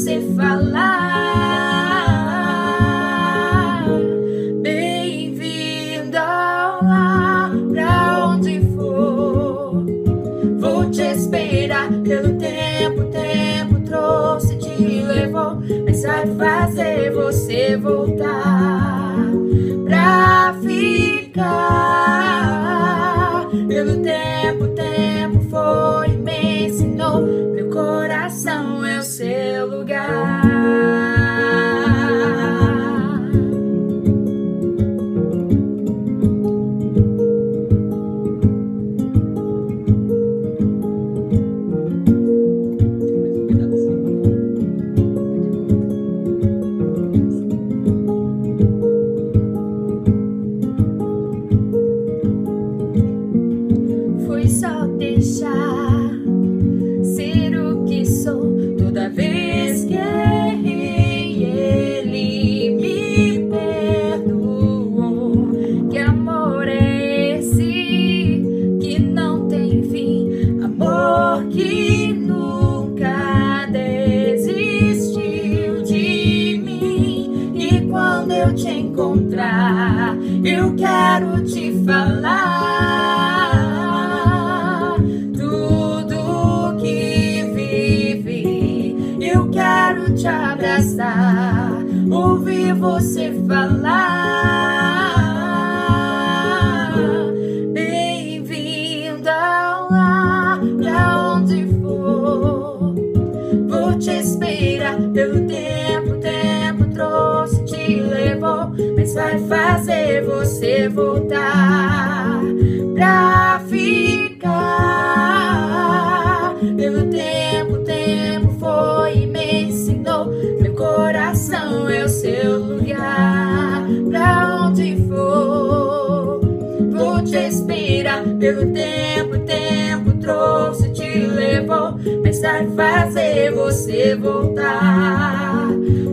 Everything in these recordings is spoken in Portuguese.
sei falar. Bem-vinda ao lar, pra onde for, vou te esperar. Pelo tempo, o tempo trouxe, te levou, mas vai fazer você voltar pra ficar. Pelo tempo, o tempo foi, me ensinou, meu coração é o seu lugar. Deixar ser o que sou. Toda vez que errei, ele me perdoou. Que amor é esse que não tem fim? Amor que nunca desistiu de mim. E quando eu te encontrar, eu quero te falar. Te abraçar, ouvir você falar. Bem-vinda ao lar, pra onde for, vou te esperar. Pelo tempo, o tempo trouxe, te levou, mas vai fazer você voltar pra ficar. Pelo tempo, o tempo foi, meu coração é o seu lugar. Pra onde for, vou te esperar. Pelo tempo, o tempo trouxe, te levou, mas vai fazer você voltar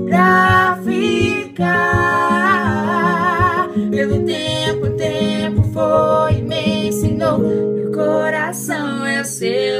pra ficar. Pelo tempo, o tempo foi, me ensinou, meu coração é o seu lugar.